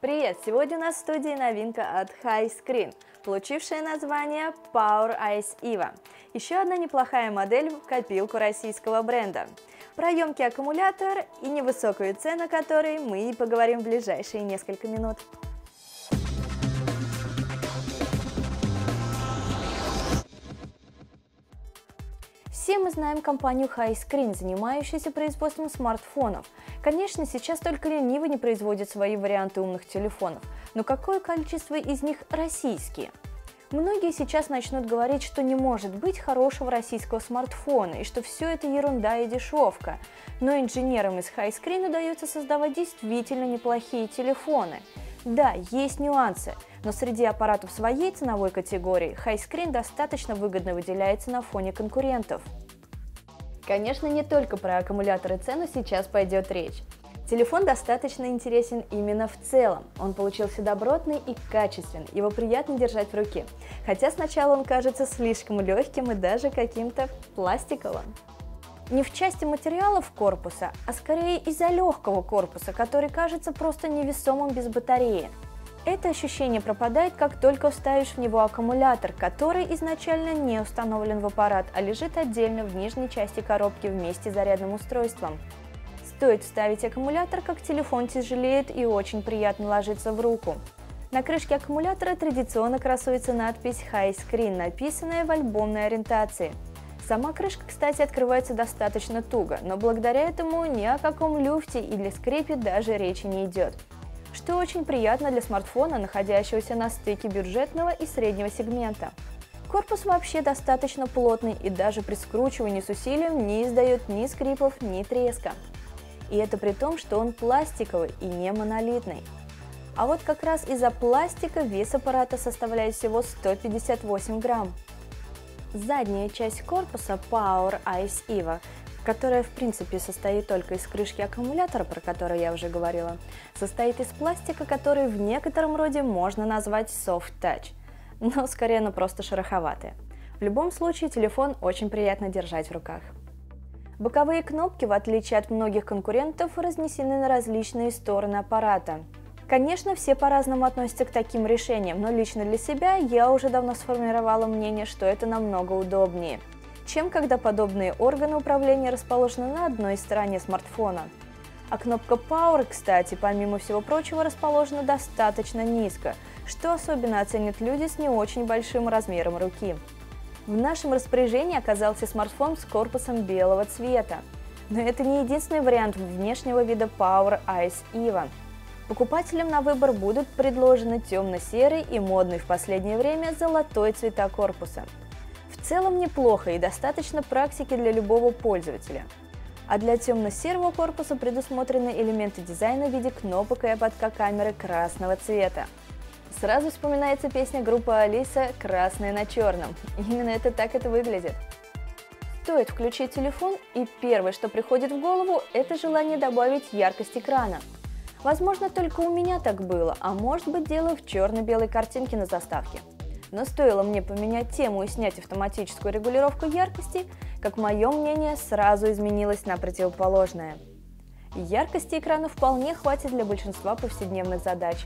Привет! Сегодня у нас в студии новинка от Highscreen, получившая название Power Ice Evo. Еще одна неплохая модель в копилку российского бренда. Про емкий аккумулятор и невысокую цену которой мы и поговорим в ближайшие несколько минут. Все мы знаем компанию Highscreen, занимающуюся производством смартфонов. Конечно, сейчас только ленивые не производят свои варианты умных телефонов, но какое количество из них российские? Многие сейчас начнут говорить, что не может быть хорошего российского смартфона и что все это ерунда и дешевка, но инженерам из Highscreen удается создавать действительно неплохие телефоны. Да, есть нюансы, но среди аппаратов своей ценовой категории Highscreen достаточно выгодно выделяется на фоне конкурентов. Конечно, не только про аккумулятор и цену сейчас пойдет речь. Телефон достаточно интересен именно в целом. Он получился добротный и качественный, его приятно держать в руке. Хотя сначала он кажется слишком легким и даже каким-то пластиковым. Не в части материалов корпуса, а скорее из-за легкого корпуса, который кажется просто невесомым без батареи. Это ощущение пропадает, как только вставишь в него аккумулятор, который изначально не установлен в аппарат, а лежит отдельно в нижней части коробки вместе с зарядным устройством. Стоит вставить аккумулятор, как телефон тяжелеет и очень приятно ложится в руку. На крышке аккумулятора традиционно красуется надпись Highscreen, написанная в альбомной ориентации. Сама крышка, кстати, открывается достаточно туго, но благодаря этому ни о каком люфте или скрипе даже речи не идет, что очень приятно для смартфона, находящегося на стыке бюджетного и среднего сегмента. Корпус вообще достаточно плотный и даже при скручивании с усилием не издает ни скрипов, ни треска. И это при том, что он пластиковый и не монолитный. А вот как раз из-за пластика вес аппарата составляет всего 158 грамм. Задняя часть корпуса Power Ice Evo, которая в принципе состоит только из крышки аккумулятора, про которую я уже говорила, состоит из пластика, который в некотором роде можно назвать soft touch, но скорее оно просто шероховатое. В любом случае телефон очень приятно держать в руках. Боковые кнопки, в отличие от многих конкурентов, разнесены на различные стороны аппарата. Конечно, все по-разному относятся к таким решениям, но лично для себя я уже давно сформировала мнение, что это намного удобнее, чем когда подобные органы управления расположены на одной стороне смартфона. А кнопка Power, кстати, помимо всего прочего, расположена достаточно низко, что особенно оценят люди с не очень большим размером руки. В нашем распоряжении оказался смартфон с корпусом белого цвета, но это не единственный вариант внешнего вида Power Ice Evo. Покупателям на выбор будут предложены темно-серый и модный в последнее время золотой цвета корпуса. В целом неплохо и достаточно практики для любого пользователя. А для темно-серого корпуса предусмотрены элементы дизайна в виде кнопок и ободка камеры красного цвета. Сразу вспоминается песня группы Алиса «Красное на черном». Именно это так это выглядит. Стоит включить телефон, и первое, что приходит в голову, это желание добавить яркость экрана. Возможно, только у меня так было, а может быть дело в черно-белой картинке на заставке. Но стоило мне поменять тему и снять автоматическую регулировку яркости, как мое мнение сразу изменилось на противоположное. Яркости экрана вполне хватит для большинства повседневных задач.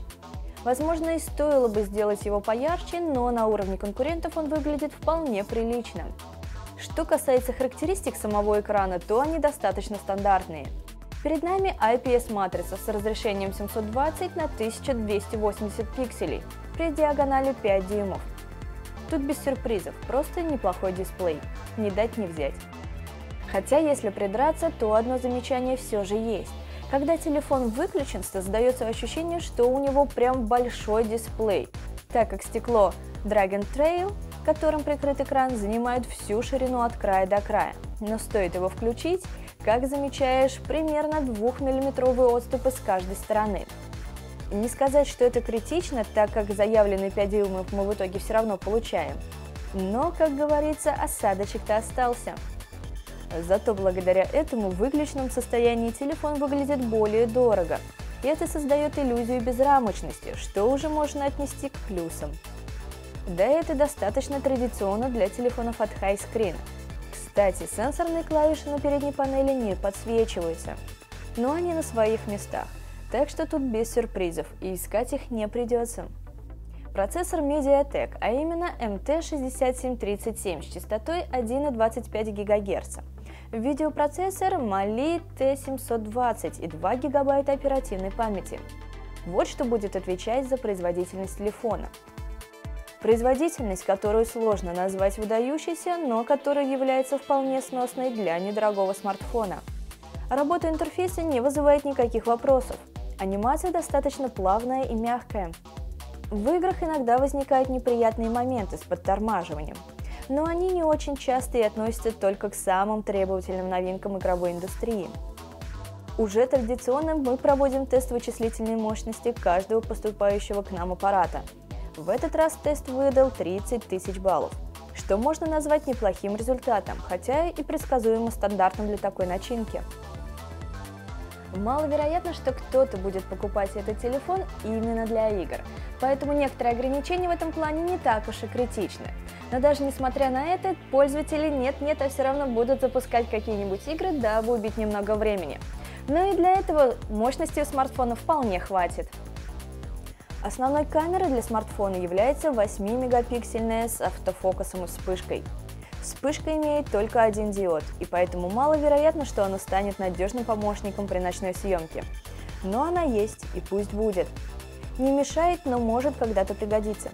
Возможно, и стоило бы сделать его поярче, но на уровне конкурентов он выглядит вполне приличным. Что касается характеристик самого экрана, то они достаточно стандартные. Перед нами IPS-матрица с разрешением 720 на 1280 пикселей при диагонали 5 дюймов. Тут без сюрпризов, просто неплохой дисплей, не дать не взять. Хотя если придраться, то одно замечание все же есть. Когда телефон выключен, создается ощущение, что у него прям большой дисплей, так как стекло Dragon Trail, которым прикрыт экран, занимает всю ширину от края до края. Но стоит его включить, как замечаешь, примерно 2-миллиметровые отступы с каждой стороны. Не сказать, что это критично, так как заявленные 5 дюймов мы в итоге все равно получаем. Но, как говорится, осадочек-то остался. Зато благодаря этому в выключенном состоянии телефон выглядит более дорого. И это создает иллюзию безрамочности, что уже можно отнести к плюсам. Да, это достаточно традиционно для телефонов от Highscreen. Кстати, сенсорные клавиши на передней панели не подсвечиваются, но они на своих местах, Так что тут без сюрпризов, и искать их не придется. Процессор MediaTek, а именно MT6737 с частотой 1,25 ГГц. Видеопроцессор Mali-T720 и 2 ГБ оперативной памяти. Вот что будет отвечать за производительность телефона. Производительность, которую сложно назвать выдающейся, но которая является вполне сносной для недорогого смартфона. Работа интерфейса не вызывает никаких вопросов. Анимация достаточно плавная и мягкая. В играх иногда возникают неприятные моменты с подтормаживанием, но они не очень часто и относятся только к самым требовательным новинкам игровой индустрии. Уже традиционно мы проводим тест вычислительной мощности каждого поступающего к нам аппарата. В этот раз тест выдал 30 тысяч баллов, что можно назвать неплохим результатом, хотя и предсказуемо стандартным для такой начинки. Маловероятно, что кто-то будет покупать этот телефон именно для игр, поэтому некоторые ограничения в этом плане не так уж и критичны. Но даже несмотря на это, пользователи нет-нет, а все равно будут запускать какие-нибудь игры, дабы убить немного времени. Но и для этого мощности у смартфона вполне хватит. Основной камерой для смартфона является 8-мегапиксельная с автофокусом и вспышкой. Вспышка имеет только один диод, и поэтому маловероятно, что она станет надежным помощником при ночной съемке. Но она есть, и пусть будет. Не мешает, но может когда-то пригодиться.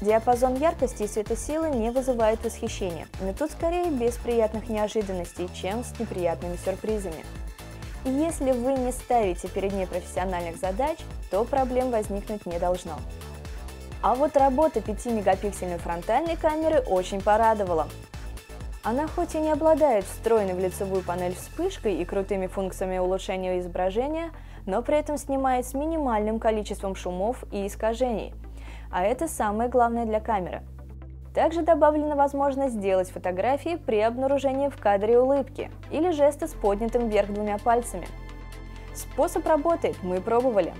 Диапазон яркости и светосилы не вызывает восхищения, но тут скорее без приятных неожиданностей, чем с неприятными сюрпризами. И если вы не ставите перед ней профессиональных задач, то проблем возникнуть не должно. А вот работа 5-мегапиксельной фронтальной камеры очень порадовала. Она хоть и не обладает встроенной в лицевую панель вспышкой и крутыми функциями улучшения изображения, но при этом снимает с минимальным количеством шумов и искажений. А это самое главное для камеры. Также добавлена возможность сделать фотографии при обнаружении в кадре улыбки или жеста с поднятым вверх двумя пальцами. Способ работает, мы пробовали.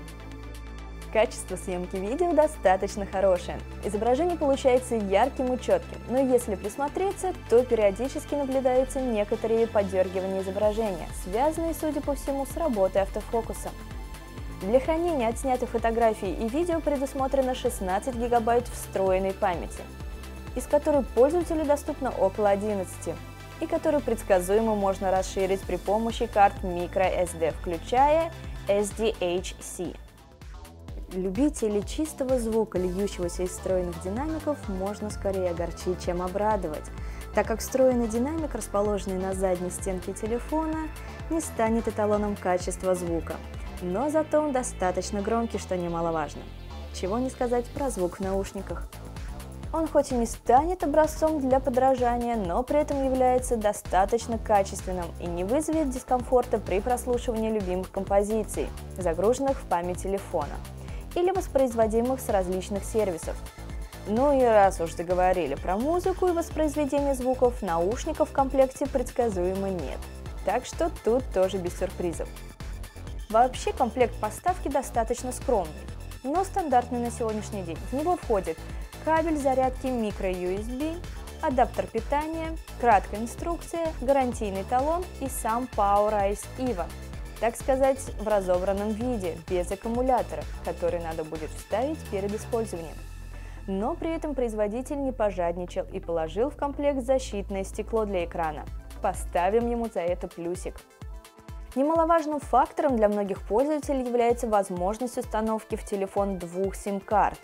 Качество съемки видео достаточно хорошее. Изображение получается ярким и четким, но если присмотреться, то периодически наблюдаются некоторые подергивания изображения, связанные, судя по всему, с работой автофокуса. Для хранения отснятых фотографий и видео предусмотрено 16 гигабайт встроенной памяти, из которой пользователю доступно около 11, и которую предсказуемо можно расширить при помощи карт microSD, включая SDHC. Любителей чистого звука, льющегося из встроенных динамиков, можно скорее огорчить, чем обрадовать, так как встроенный динамик, расположенный на задней стенке телефона, не станет эталоном качества звука, но зато он достаточно громкий, что немаловажно. Чего не сказать про звук в наушниках. Он хоть и не станет образцом для подражания, но при этом является достаточно качественным и не вызовет дискомфорта при прослушивании любимых композиций, загруженных в память телефона, или воспроизводимых с различных сервисов. Ну и раз уж заговорили про музыку и воспроизведение звуков, наушников в комплекте предсказуемо нет, так что тут тоже без сюрпризов. Вообще комплект поставки достаточно скромный, но стандартный на сегодняшний день. В него входит кабель зарядки microUSB, адаптер питания, краткая инструкция, гарантийный талон и сам Power Ice Evo. Так сказать, в разобранном виде, без аккумулятора, который надо будет вставить перед использованием. Но при этом производитель не пожадничал и положил в комплект защитное стекло для экрана. Поставим ему за это плюсик. Немаловажным фактором для многих пользователей является возможность установки в телефон двух сим-карт.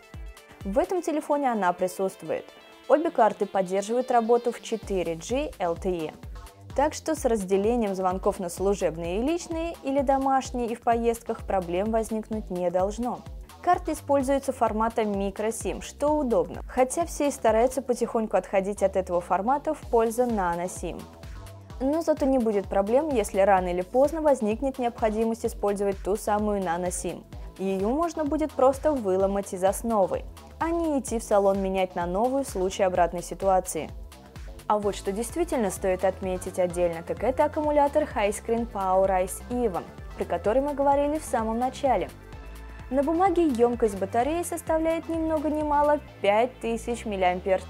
В этом телефоне она присутствует. Обе карты поддерживают работу в 4G LTE. Так что с разделением звонков на служебные и личные или домашние и в поездках проблем возникнуть не должно. Карты используются формата microSIM, что удобно, хотя все и стараются потихоньку отходить от этого формата в пользу nanoSIM. Но зато не будет проблем, если рано или поздно возникнет необходимость использовать ту самую nanoSIM. Ее можно будет просто выломать из основы, а не идти в салон менять на новую в случае обратной ситуации. А вот что действительно стоит отметить отдельно, так это аккумулятор Highscreen Power Ice Evo, при котором мы говорили в самом начале. На бумаге емкость батареи составляет ни много ни мало 5000 мАч,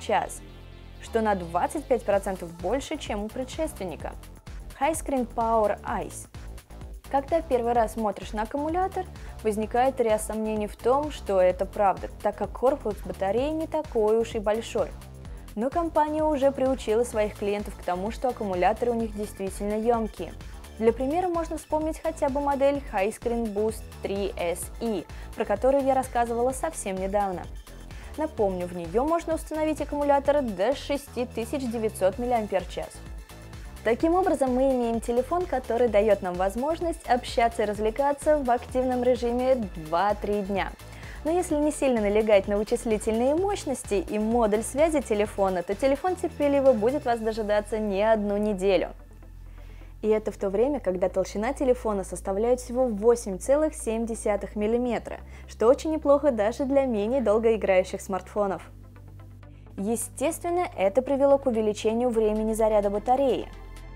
что на 25% больше, чем у предшественника – Highscreen Power Ice. Когда первый раз смотришь на аккумулятор, возникает ряд сомнений в том, что это правда, так как корпус батареи не такой уж и большой. Но компания уже приучила своих клиентов к тому, что аккумуляторы у них действительно емкие. Для примера можно вспомнить хотя бы модель Highscreen Boost 3SE, про которую я рассказывала совсем недавно. Напомню, в нее можно установить аккумуляторы до 6900 мАч. Таким образом, мы имеем телефон, который дает нам возможность общаться и развлекаться в активном режиме 2-3 дня. Но если не сильно налегать на вычислительные мощности и модуль связи телефона, то телефон терпеливо будет вас дожидаться не одну неделю. И это в то время, когда толщина телефона составляет всего 8,7 мм, что очень неплохо даже для менее долгоиграющих смартфонов. Естественно, это привело к увеличению времени заряда батареи.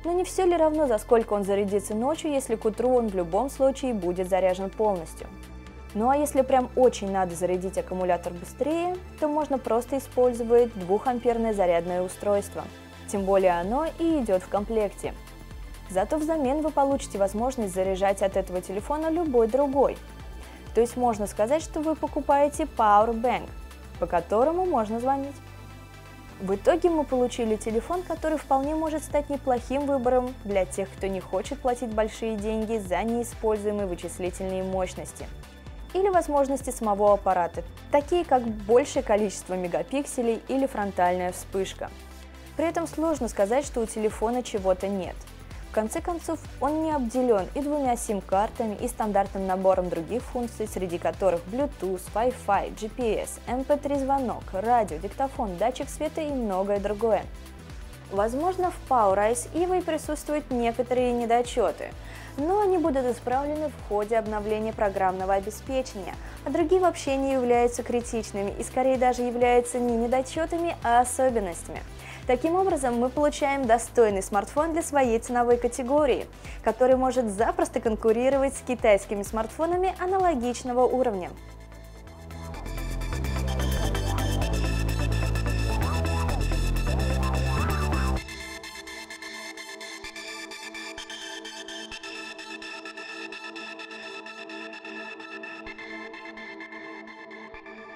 Но не все ли равно, за сколько он зарядится ночью, если к утру он в любом случае будет заряжен полностью? Ну а если прям очень надо зарядить аккумулятор быстрее, то можно просто использовать 2-амперное зарядное устройство. Тем более оно и идет в комплекте. Зато взамен вы получите возможность заряжать от этого телефона любой другой. То есть можно сказать, что вы покупаете Power Bank, по которому можно звонить. В итоге мы получили телефон, который вполне может стать неплохим выбором для тех, кто не хочет платить большие деньги за неиспользуемые вычислительные мощности. Или возможности самого аппарата, такие как большее количество мегапикселей или фронтальная вспышка. При этом сложно сказать, что у телефона чего-то нет. В конце концов, он не обделен и 2 сим-картами, и стандартным набором других функций, среди которых Bluetooth, Wi-Fi, GPS, MP3-звонок, радио, диктофон, датчик света и многое другое. Возможно, в Power Ice Evo присутствуют некоторые недочеты, но они будут исправлены в ходе обновления программного обеспечения, а другие вообще не являются критичными и скорее даже являются не недочетами, а особенностями. Таким образом, мы получаем достойный смартфон для своей ценовой категории, который может запросто конкурировать с китайскими смартфонами аналогичного уровня.